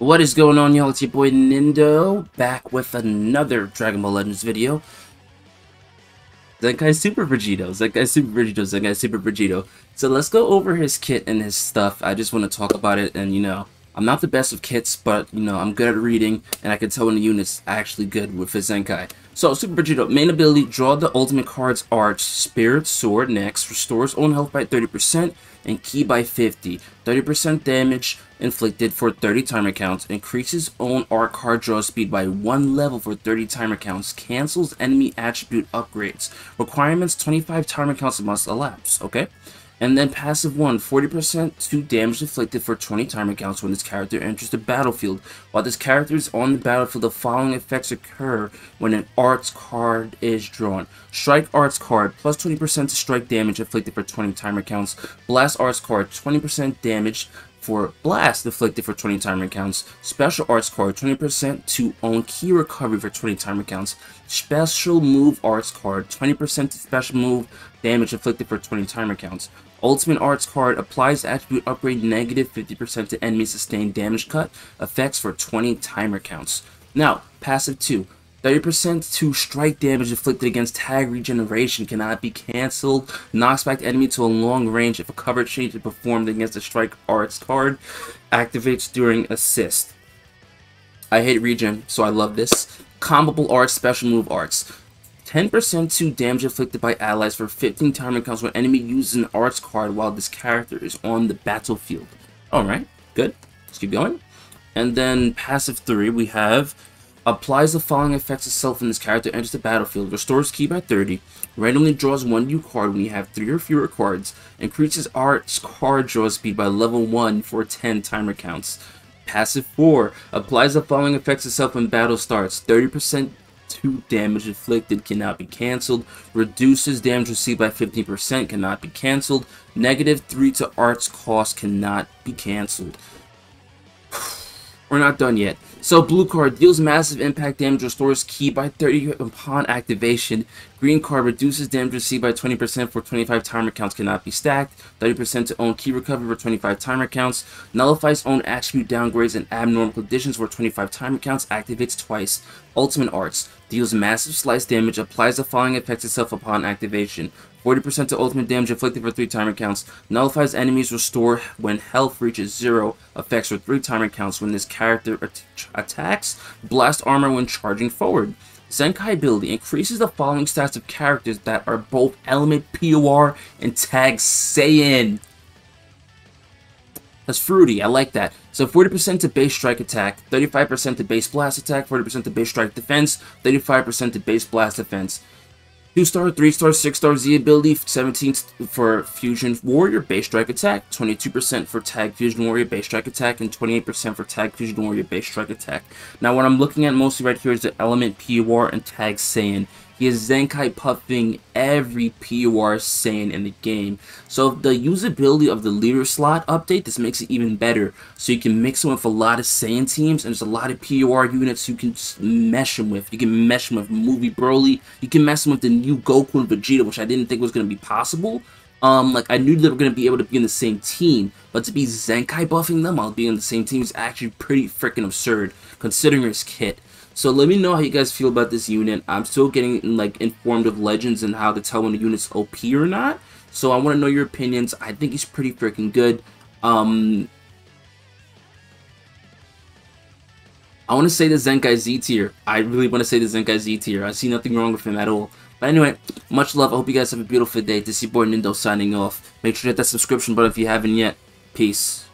What is going on, y'all? It's your boy Nindo, back with another Dragon Ball Legends video. Zenkai Super Vegito. So let's go over his kit and his stuff. I just want to talk about it, and you know, I'm not the best of kits, but you know, I'm good at reading, and I can tell when the unit's actually good with his Zenkai. So Super Vegito, main ability, draw the ultimate card's arch, spirit, sword, next, restores own health by 30%, and ki by 50, 30% damage inflicted for 30 timer counts, increases own arc card draw speed by 1 level for 30 timer counts, cancels enemy attribute upgrades, requirements 25 timer counts must elapse, okay? And then passive 1, 40% to damage inflicted for 20 timer counts when this character enters the battlefield. While this character is on the battlefield, the following effects occur when an arts card is drawn. Strike arts card, plus 20% to strike damage inflicted for 20 timer counts. Blast arts card, 20% damage for blast inflicted for 20 timer counts. Special arts card, 20% to own key recovery for 20 timer counts. Special move arts card, 20% to special move damage inflicted for 20 timer counts. Ultimate Arts card applies attribute upgrade negative 50% to enemy sustained damage cut effects for 20 timer counts. Now, passive 2. 30% to strike damage inflicted against tag regeneration cannot be cancelled. Knocks back the enemy to a long range if a cover change is performed against a strike arts card. Activates during assist. I hate regen, so I love this. Combable arts, special move arts. 10% to damage inflicted by allies for 15 timer counts when enemy uses an arts card while this character is on the battlefield. Alright, good. Let's keep going. And then passive 3, we have applies the following effects itself when this character enters the battlefield. Restores ki by 30. Randomly draws 1 new card when you have 3 or fewer cards. Increases arts card draw speed by level 1 for 10 timer counts. Passive 4, applies the following effects itself when battle starts. 30% to damage inflicted cannot be cancelled, reduces damage received by 15% cannot be cancelled, negative 3 to arts cost cannot be cancelled. We're not done yet. So blue card deals massive impact damage, restores ki by 30 upon activation. Green card reduces damage received by 20% for 25 timer counts cannot be stacked, 30% to own ki recovery for 25 timer counts, nullifies own attribute downgrades and abnormal conditions for 25 timer counts, activates twice. Ultimate arts deals massive slice damage, applies the following effects itself upon activation. 40% to ultimate damage inflicted for 3 timer counts, nullifies enemies, restore when health reaches 0, effects for 3 timer counts when this character attacks, blast armor when charging forward. Zenkai ability increases the following stats of characters that are both element POR and tag Saiyan. That's fruity, I like that. So 40% to base strike attack, 35% to base blast attack, 40% to base strike defense, 35% to base blast defense. 2-star, 3-star, 6-star Z ability, 17 for Fusion Warrior base strike attack, 22% for Tag Fusion Warrior base strike attack, and 28% for Tag Fusion Warrior base strike attack. Now what I'm looking at mostly right here is the element POR and Tag Saiyan. He is Zenkai puffing every POR Saiyan in the game. So the usability of the leader slot update, this makes it even better. So you can mix him with a lot of Saiyan teams, and there's a lot of POR units you can mesh him with. You can mesh him with Movie Broly. You can mesh him with the new Goku and Vegeta, which I didn't think was going to be possible. Like, I knew they were going to be able to be in the same team, but to be Zenkai buffing them while being in the same team is actually pretty freaking absurd, considering his kit. So let me know how you guys feel about this unit. I'm still getting, like, informed of Legends and how to tell when the unit's OP or not. So I want to know your opinions. I think he's pretty freaking good. I want to say the Zenkai Z tier. I really want to say the Zenkai Z tier. I see nothing wrong with him at all. But anyway, much love. I hope you guys have a beautiful day. This is your boy Nindo signing off. Make sure to hit that subscription button if you haven't yet. Peace.